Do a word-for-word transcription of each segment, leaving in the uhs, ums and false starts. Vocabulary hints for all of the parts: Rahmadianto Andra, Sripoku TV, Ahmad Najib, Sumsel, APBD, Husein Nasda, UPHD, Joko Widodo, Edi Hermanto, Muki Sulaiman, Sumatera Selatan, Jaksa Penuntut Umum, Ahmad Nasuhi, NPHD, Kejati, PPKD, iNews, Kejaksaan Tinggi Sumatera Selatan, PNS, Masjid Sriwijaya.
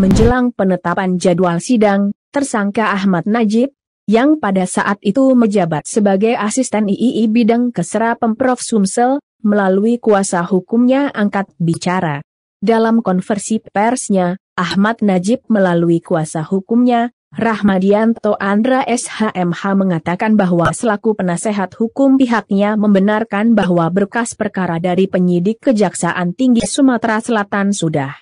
Menjelang penetapan jadwal sidang, tersangka Ahmad Najib, yang pada saat itu menjabat sebagai asisten I I I bidang Kesra Pemprov Sumsel, melalui kuasa hukumnya angkat bicara. Dalam konversi persnya, Ahmad Najib melalui kuasa hukumnya, Rahmadianto Andra S H M H mengatakan bahwa selaku penasehat hukum pihaknya membenarkan bahwa berkas perkara dari penyidik Kejaksaan Tinggi Sumatera Selatan sudah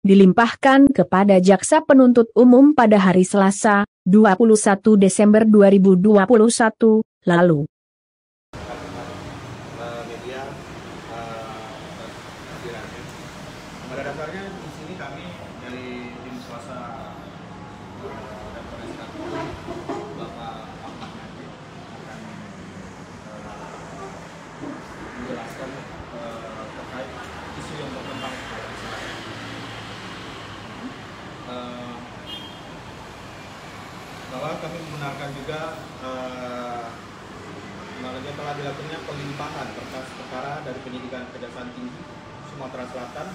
dilimpahkan kepada jaksa penuntut umum pada hari Selasa, dua puluh satu Desember dua ribu dua puluh satu lalu. Media, pada dasarnya di sini kami dari tim kuasa bahwa kami membenarkan juga eh, bahwa telah dilakukannya pelimpahan berkas perkara dari penyidikan Kejaksaan Tinggi Sumatera Selatan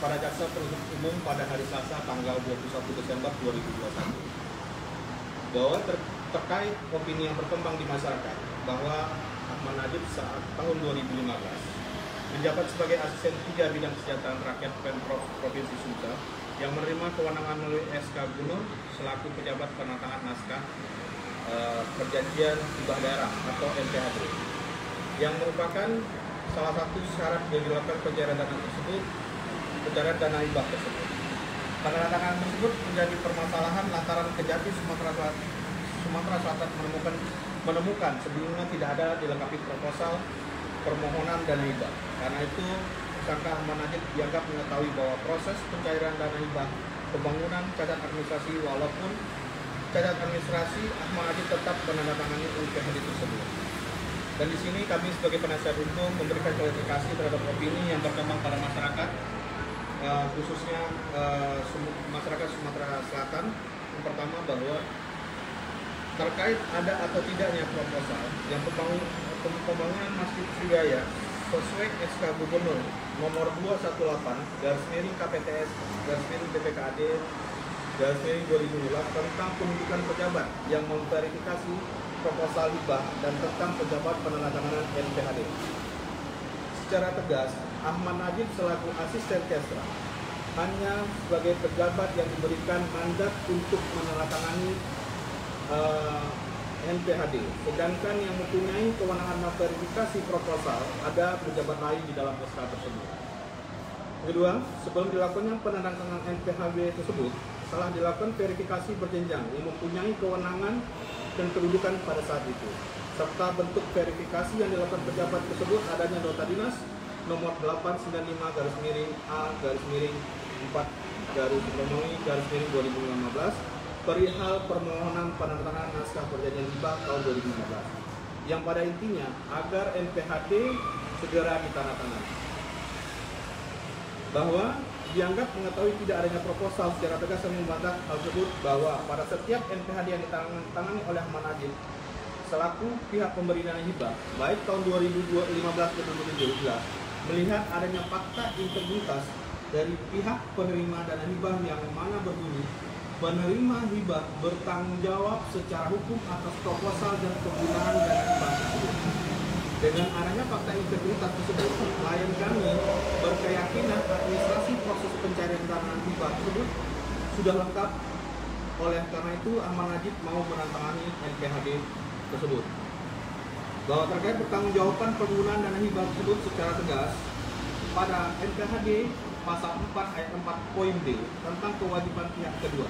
kepada jaksa penuntut umum pada hari Selasa tanggal dua puluh satu Desember dua ribu dua puluh satu bahwa ter terkait opini yang berkembang di masyarakat bahwa Ahmad Najib saat tahun dua ribu lima belas menjabat sebagai asisten tiga bidang kesejahteraan rakyat Pemprov Provinsi Sumsel yang menerima kewenangan melalui S K Gubernur selaku pejabat penataan naskah e, perjanjian hibah daerah atau N P H D yang merupakan salah satu syarat yang dilakukan pencairan dana tersebut, pencairan dana hibah tersebut. Penataan tersebut menjadi permasalahan lantaran Kejati Sumatera Selatan, Sumatera Selatan menemukan menemukan sebelumnya tidak ada dilengkapi proposal permohonan dan hibah. Karena itu tersangka Ahmad Najib dianggap mengetahui bahwa proses pencairan dana hibah pembangunan cacat administrasi walaupun cacat administrasi Ahmad Najib tetap menandatangani U P H D tersebut. Dan di sini kami sebagai penasihat hukum memberikan klarifikasi terhadap opini yang berkembang pada masyarakat eh, khususnya eh, masyarakat Sumatera Selatan. Yang pertama bahwa terkait ada atau tidaknya proposal yang pembangunan Masjid Sriwijaya sesuai S K Gubernur nomor dua satu delapan garis miring K P T S garis miring B P K D garis miring dua ribu delapan tentang penunjukan pejabat yang memverifikasi proposal hibah dan tentang pejabat penandatanganan N P H D. Secara tegas, Ahmad Najib selaku asisten Kesra hanya sebagai pejabat yang diberikan mandat untuk menandatangani uh, N P H D, sedangkan yang mempunyai kewenangan memverifikasi proposal ada pejabat lain di dalam S K tersebut. Kedua, sebelum dilakukannya penandatanganan N P H D tersebut, telah dilakukan verifikasi berjenjang yang mempunyai kewenangan dan kedudukan pada saat itu, serta bentuk verifikasi yang dilakukan pejabat tersebut adanya nota dinas nomor delapan sembilan lima garis miring A garis miring empat garis miring garis miring dua ribu lima belas perihal permohonan penandatanganan naskah perjanjian hibah tahun dua ribu lima belas yang pada intinya agar N P H D segera ditandatangani. Bahwa dianggap mengetahui tidak adanya proposal secara tegas yang membantah hal tersebut bahwa pada setiap N P H D yang ditangani oleh Ahmad Najib selaku pihak pemberi dana hibah baik tahun dua ribu lima belas ke dua ribu tujuh belas melihat adanya fakta integritas dari pihak penerima dana hibah yang mana berbunyi penerima hibah bertanggung jawab secara hukum atas proposal dan penggunaan dana hibah tersebut. Dengan adanya fakta integritas tersebut, klien kami berkeyakinan administrasi proses pencairan dana hibah tersebut sudah lengkap. Oleh karena itu, Ahmad Najib mau menandatangani N P H D tersebut. Bahwa terkait pertanggungjawaban penggunaan dana hibah tersebut secara tegas pada N P H D Pasal empat ayat empat poin D tentang kewajiban pihak kedua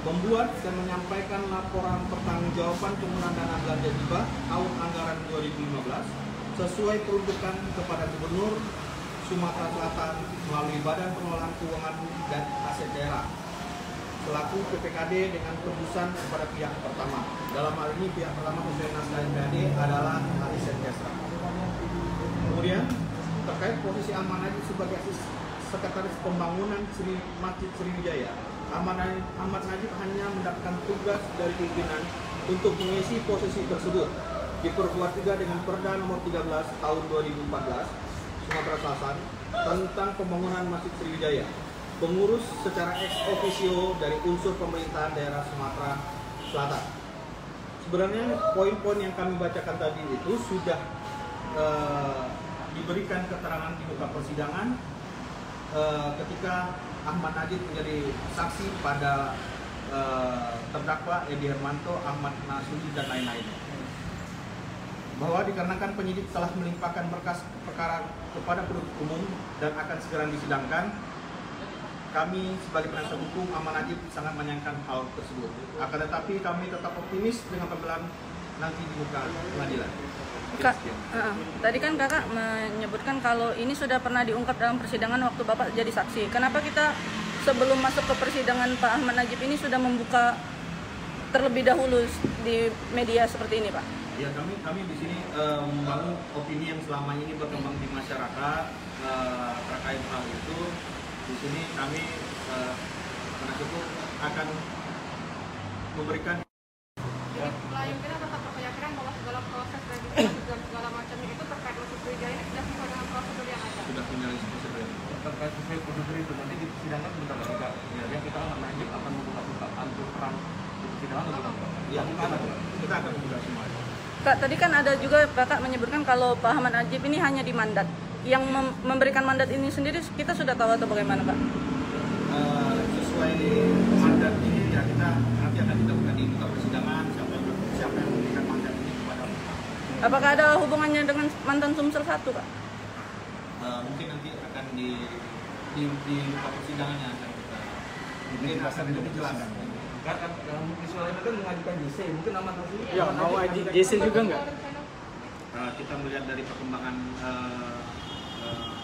membuat dan menyampaikan laporan pertanggungjawaban penggunaan dana belanja hibah tahun anggaran dua ribu lima belas sesuai peruntukan kepada Gubernur Sumatera Selatan melalui Badan Pengelolaan Keuangan dan Aset Daerah selaku P P K D dengan tembusan kepada pihak pertama. Dalam hal ini pihak pertama Husein Nasda adalah asisten Kesra. Kemudian terkait posisi Ahmad Najib sebagai asisten Sekretaris Pembangunan Sri Masjid Sriwijaya, Ahmad Najib hanya mendapatkan tugas dari pimpinan untuk mengisi posisi tersebut. Diperkuat juga dengan Perda Nomor tiga belas Tahun dua ribu empat belas Sumatera Selatan tentang Pembangunan Masjid Sriwijaya pengurus secara ex officio dari unsur pemerintahan daerah Sumatera Selatan. Sebenarnya poin-poin yang kami bacakan tadi itu sudah eh, diberikan keterangan di muka persidangan eh, ketika Ahmad Najib menjadi saksi pada eh, terdakwa Edi Hermanto, Ahmad Nasuhi, dan lain-lainnya. Bahwa dikarenakan penyidik telah melimpahkan berkas perkara kepada penuntut umum dan akan segera disidangkan, kami sebagai penasihat hukum Ahmad Najib sangat menyayangkan hal tersebut. Akan tetapi kami tetap optimis dengan pembelaan nanti di muka pengadilan. Kak, uh, tadi kan kakak menyebutkan kalau ini sudah pernah diungkap dalam persidangan waktu bapak jadi saksi. Kenapa kita sebelum masuk ke persidangan Pak Ahmad Najib ini sudah membuka terlebih dahulu di media seperti ini, Pak? Ya, kami kami di sini uh, membangun opini yang selama ini berkembang di masyarakat uh, terkait hal itu. Di sini kami uh, menurutku akan memberikan ya. Melayangkan tetap keyakinan bahwa segala proses dan segala macamnya itu terkait dengan Sriwijaya sudah sesuai dengan prosedur yang ada. Sudah menjalani prosedur yang ada. Terkait sesuai prosedur itu nanti di persidangan sebentar lagi Kak. Ya, kita akan lanjut akan membuka-buka antur perang di persidangan atau ya, kita akan kita akan buka semua. Kak, tadi kan ada juga kakak menyebutkan kalau Pak Ahmad Najib ini hanya di mandat. Yang mem memberikan mandat ini sendiri kita sudah tahu atau bagaimana, Pak? Uh, sesuai mandat ini ya kita nanti akan ditemukan di muka persidangan siapa yang siapa yang memberikan mandat ini kepada kita. Apakah ada hubungannya dengan mantan Sumsel satu, Kak? Uh, mungkin nanti akan di di, di muka persidangannya akan kita mungkin akan dijelaskan. Karena Muki Sulaiman kan mengajukan J C, mungkin nama Nasuhi ya, mau J C juga enggak? Uh, kita melihat dari perkembangan uh, uh,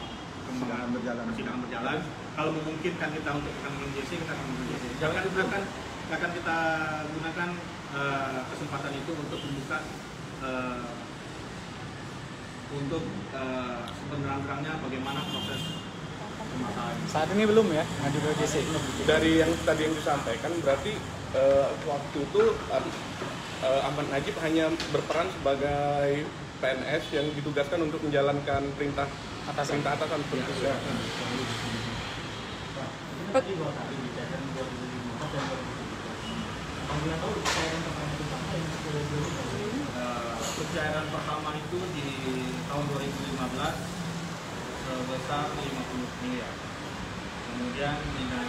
perkembangan berjalan, persidangan berjalan. Kalau memungkinkan kita untuk mengambil J C, kita akan mengambil J C. Jangan akan akan kita gunakan uh, kesempatan itu untuk membuka uh, untuk uh, sebenarnya bagaimana proses. Saat ini belum ya, ngajukan J C. Dari yang tadi yang disampaikan berarti uh, waktu itu uh, Ahmad Najib hanya berperan sebagai P N S yang ditugaskan untuk menjalankan perintah atas perintah atasan ya. Percayaan pertama itu di tahun dua ribu lima belas sebesar lima puluh miliar. Kemudian dengan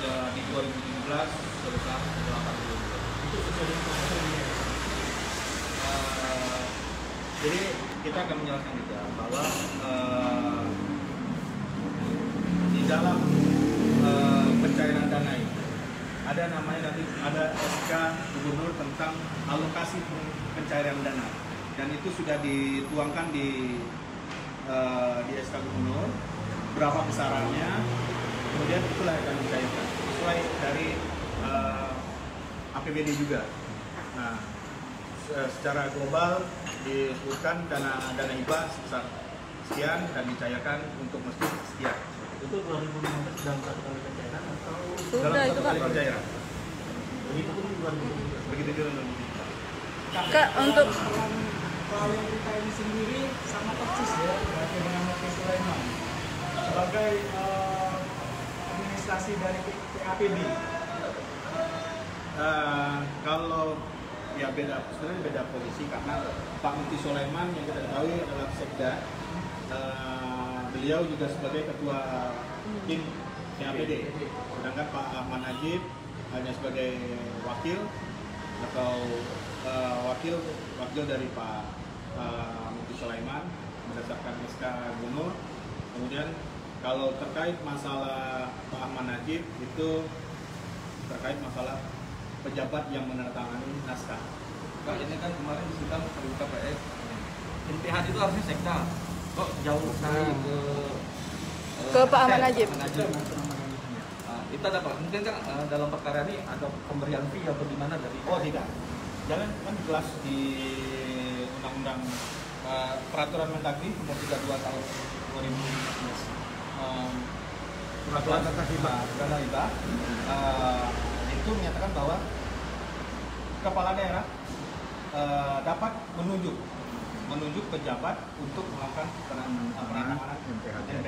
ya, di dua ribu tujuh belas sebesar delapan puluh miliar. Itu sesuai dengan prosesnya. Uh, jadi kita akan menjelaskan juga bahwa uh, di dalam uh, pencairan dana itu ada namanya nanti ada S K Gubernur tentang alokasi pencairan dana dan itu sudah dituangkan di di S K Gubernur, berapa besarannya, kemudian itulah akan dicairkan sesuai dari uh, A P B D juga. Nah, secara global disebutkan dana dana hibah sebesar sekian dan dicairkan untuk masjid sekian. Itu dua ribu lima belas dalam satu kali pencairan atau dalam satu kali pencairan? Begitu pun dua ribu lima belas. Begitu juga dua ribu lima belas. Kak, untuk kalau kita ini sendiri sama persis ya dengan Muki Sulaiman sebagai uh, administrasi dari P A P B. Uh, kalau ya beda, sebenarnya beda polisi karena Pak Muki Sulaiman yang kita tahu adalah sekda, uh, beliau juga sebagai ketua tim P A P B, sedangkan Pak Ahmad Najib hanya sebagai wakil atau uh, wakil wakil dari Pak Muki Sulaiman berdasarkan S K Gubernur. Kemudian kalau terkait masalah Pak Ahmad Najib itu terkait masalah pejabat yang menandatangani naskah. Pak, ini kan kemarin di sidang terbuka P S. Intihan itu harusnya sekda. Kok jauh sekali ke ke Pak Ahmad Najib. Itu ada Pak. Mungkin kan dalam perkara ini ada pemberian fee atau gimana dari? Oh tidak. Jangan kan jelas di Undang-Undang uh, Peraturan Mendagri Nomor tiga puluh dua Tahun dua ribu lima belas. Um, Peraturan tentang hibah, dana hibah uh, itu menyatakan bahwa kepala daerah uh, dapat menunjuk menunjuk pejabat untuk melakukan penanganan M P H D.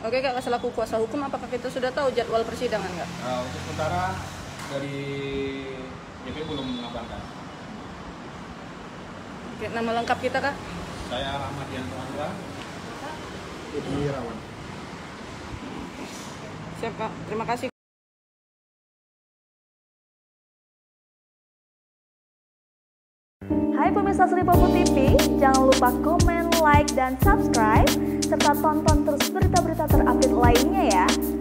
Oke Kak, selaku kuasa hukum apakah kita sudah tahu jadwal persidangan Kak? Uh, untuk sementara dari D P belum mengabarkan. Oke, nama lengkap kita Kak? Saya Rahmadianto Andra. Edi Hermanto. Siap Kak, terima kasih. Hai pemirsa Sripoku T V, jangan lupa komen, like, dan subscribe, serta tonton terus berita-berita terupdate lainnya ya.